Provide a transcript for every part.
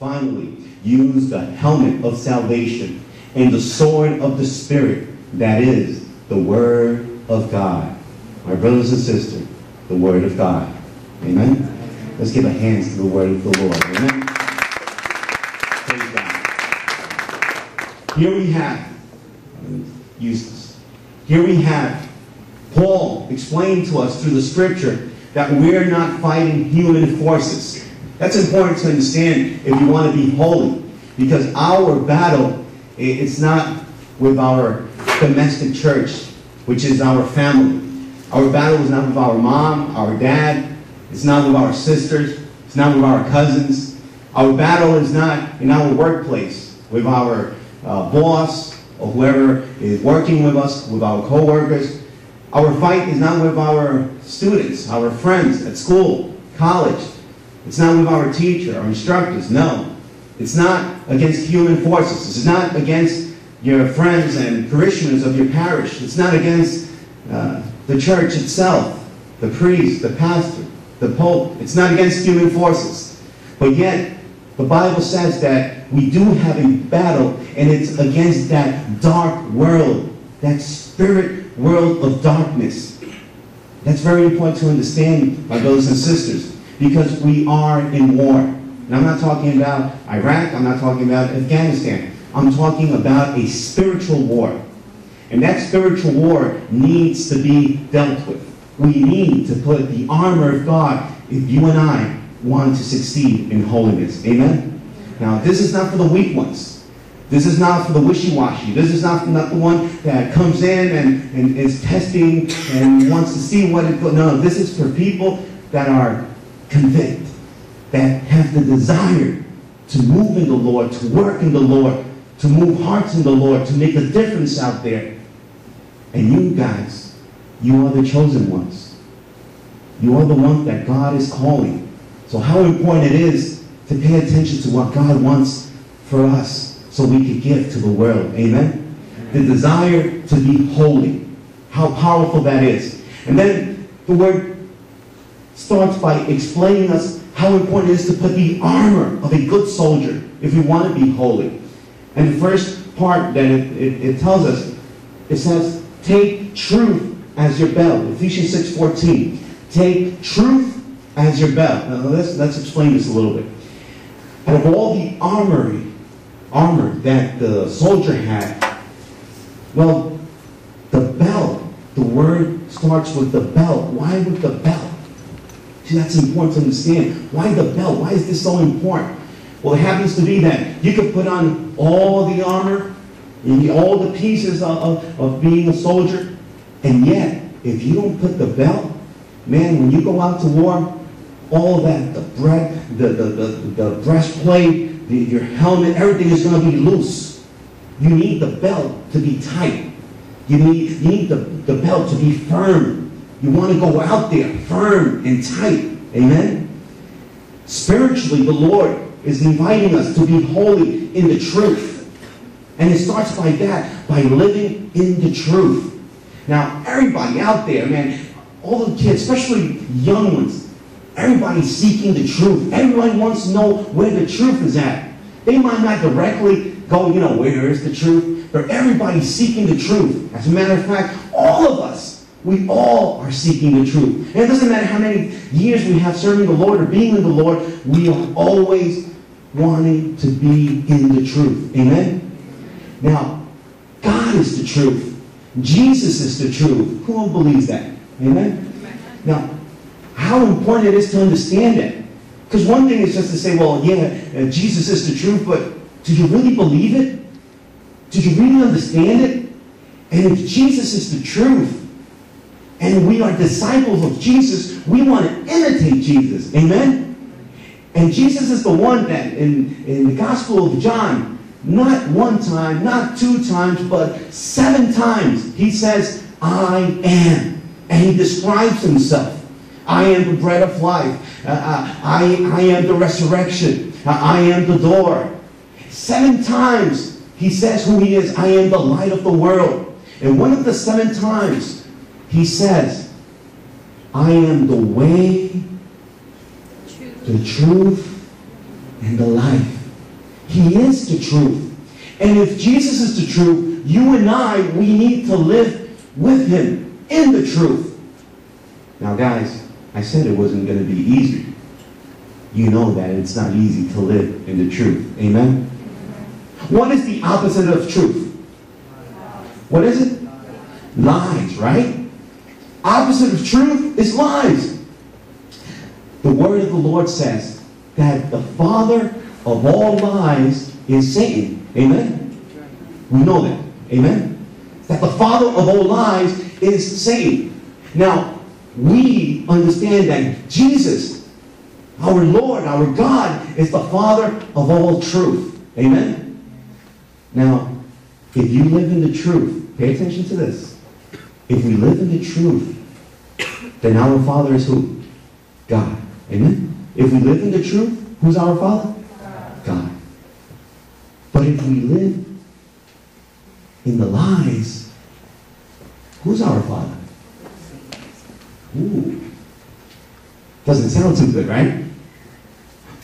Finally, use the helmet of salvation and the sword of the Spirit, that is, the Word of God. My brothers and sisters, the Word of God. Amen? Let's give our hands to the Word of the Lord. Amen? Praise God. Here we have, useless. Here we have Paul explaining to us through the Scripture that we're not fighting human forces. That's important to understand if you want to be holy. Because our battle, it's not with our domestic church, which is our family. Our battle is not with our mom, our dad. It's not with our sisters. It's not with our cousins. Our battle is not in our workplace, with our boss or whoever is working with us, with our co-workers. Our fight is not with our students, our friends at school, college. It's not with our teacher, our instructors, no. It's not against human forces. It's not against your friends and parishioners of your parish. It's not against the church itself, the priest, the pastor, the pope. It's not against human forces. But yet, the Bible says that we do have a battle, and it's against that dark world, that spirit world of darkness. That's very important to understand, my brothers and sisters, because we are in war. And I'm not talking about Iraq, I'm not talking about Afghanistan. I'm talking about a spiritual war. And that spiritual war needs to be dealt with. We need to put the armor of God if you and I want to succeed in holiness. Amen? Now, this is not for the weak ones. This is not for the wishy-washy. This is not the one that comes in and is testing and wants to see what it goes. No, this is for people that are convict, that have the desire to move in the Lord, to work in the Lord, to move hearts in the Lord, to make a difference out there. And you guys, you are the chosen ones. You are the ones that God is calling. So how important it is to pay attention to what God wants for us so we can give to the world. Amen? The desire to be holy. How powerful that is. And then the word starts by explaining us how important it is to put the armor of a good soldier if we want to be holy. And the first part that it tells us, it says, take truth as your belt. Ephesians 6:14. Take truth as your belt. Now let's explain this a little bit. Out of all the armor that the soldier had, well, the belt, the word starts with the belt. Why with the belt? That's important to understand. Why the belt? Why is this so important? Well, it happens to be that you can put on all the armor, and all the pieces of being a soldier, and yet, if you don't put the belt, man, when you go out to war, all that, the breastplate, your helmet, everything is going to be loose. You need the belt to be tight. You need the belt to be firm. You want to go out there firm and tight. Amen? Spiritually, the Lord is inviting us to be holy in the truth. And it starts by that, by living in the truth. Now, everybody out there, man, all the kids, especially young ones, everybody's seeking the truth. Everyone wants to know where the truth is at. They might not directly go, you know, where is the truth? But everybody's seeking the truth. As a matter of fact, all of us, we all are seeking the truth. And it doesn't matter how many years we have serving the Lord or being with the Lord, we are always wanting to be in the truth. Amen? Now, God is the truth. Jesus is the truth. Who believes that? Amen? Now, how important it is to understand that. Because one thing is just to say, well, yeah, Jesus is the truth, but did you really believe it? Did you really understand it? And if Jesus is the truth, and we are disciples of Jesus, we want to imitate Jesus. Amen? And Jesus is the one that, in the Gospel of John, not one time, not two times, but 7 times, he says, I am. And he describes himself. I am the bread of life. I am the resurrection. I am the door. 7 times he says who he is. I am the light of the world. And one of the 7 times, he says, I am the way, the truth, and the life. He is the truth. And if Jesus is the truth, you and I, we need to live with Him in the truth. Now guys, I said it wasn't going to be easy. You know that it's not easy to live in the truth. Amen? What is the opposite of truth? What is it? Lies, right? Opposite of truth is lies. The word of the Lord says that the father of all lies is Satan. Amen? We know that. Amen? That the father of all lies is Satan. Now, we understand that Jesus, our Lord, our God, is the father of all truth. Amen? Now, if you live in the truth, pay attention to this. If we live in the truth, then our Father is who? God. Amen? If we live in the truth, who's our Father? God. But if we live in the lies, who's our Father? Ooh. Doesn't sound too good, right?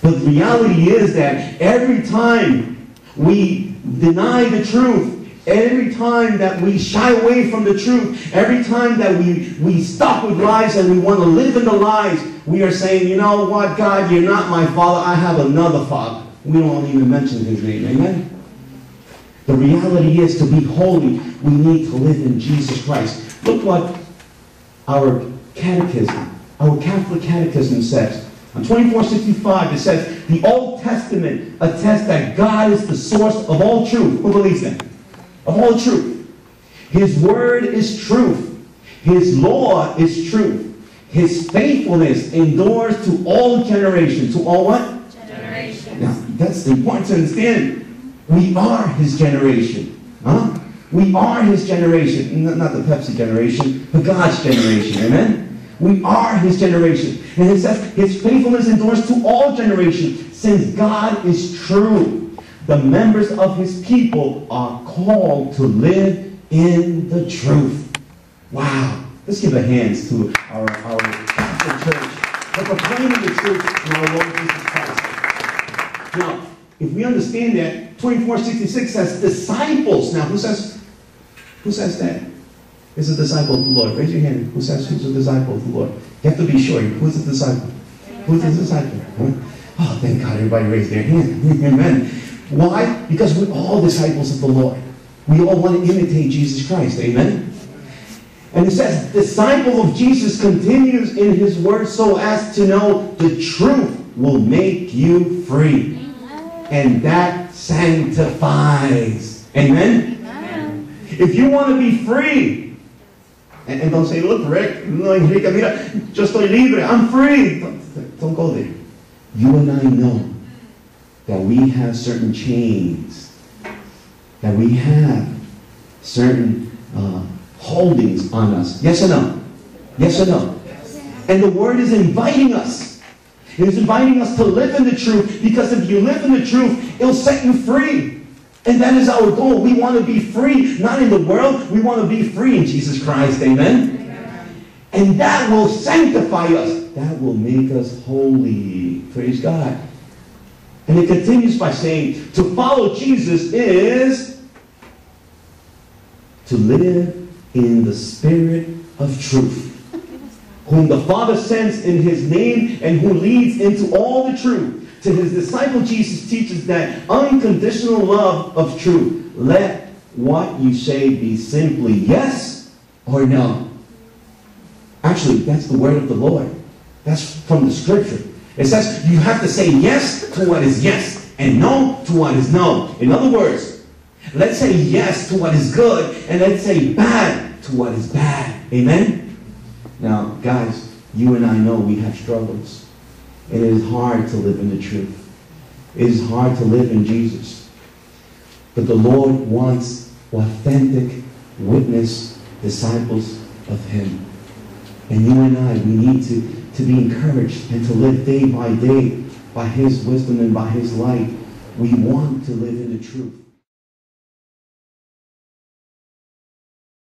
But the reality is that every time we deny the truth, every time that we shy away from the truth, every time that we stop with lies and we want to live in the lies, we are saying, you know what, God, you're not my father. I have another father. We don't even mention his name. Amen? The reality is, to be holy, we need to live in Jesus Christ. Look what our catechism, our Catholic catechism says. On 2465, it says, the Old Testament attests that God is the source of all truth. Who believes that? Of all truth. His word is truth. His law is truth. His faithfulness endures to all generations. To all what? Generations. Now, that's important to understand. We are His generation. Huh? We are His generation. Not the Pepsi generation, but God's generation. Amen? We are His generation. And it says, His faithfulness endures to all generations, since God is true. The members of His people are called to live in the truth. Wow. Let's give a hand to our Catholic Church. They're proclaiming the truth in our Lord Jesus Christ. Now, if we understand that, 2466 says disciples. Now, who says that? Is a disciple of the Lord. Raise your hand. Who says who's a disciple of the Lord? You have to be sure. Who's a disciple? Who's a disciple? Huh? Oh, thank God everybody raised their hand. Amen. Why? Because we're all disciples of the Lord. We all want to imitate Jesus Christ. Amen? And it says, disciple of Jesus continues in His word so as to know the truth will make you free. And that sanctifies. Amen? Amen. If you want to be free, and don't say, look, Rick, no, Enrique, mira, yo estoy libre, I'm free. Don't go there. You and I know that we have certain chains, that we have certain holdings on us. Yes or no? Yes or no? And the Word is inviting us. It is inviting us to live in the truth, because if you live in the truth, it will set you free. And that is our goal. We want to be free, not in the world. We want to be free in Jesus Christ. Amen? Amen. And that will sanctify us. That will make us holy. Praise God. And it continues by saying, to follow Jesus is to live in the spirit of truth, whom the Father sends in His name and who leads into all the truth. To His disciple Jesus teaches that unconditional love of truth. Let what you say be simply yes or no. Actually, that's the word of the Lord. That's from the scripture. It says you have to say yes to what is yes and no to what is no. In other words, let's say yes to what is good and let's say bad to what is bad. Amen? Now, guys, you and I know we have struggles. And it is hard to live in the truth. It is hard to live in Jesus. But the Lord wants authentic witness disciples of Him. And you and I, we need to be encouraged and to live day by His wisdom and by His light. We want to live in the truth.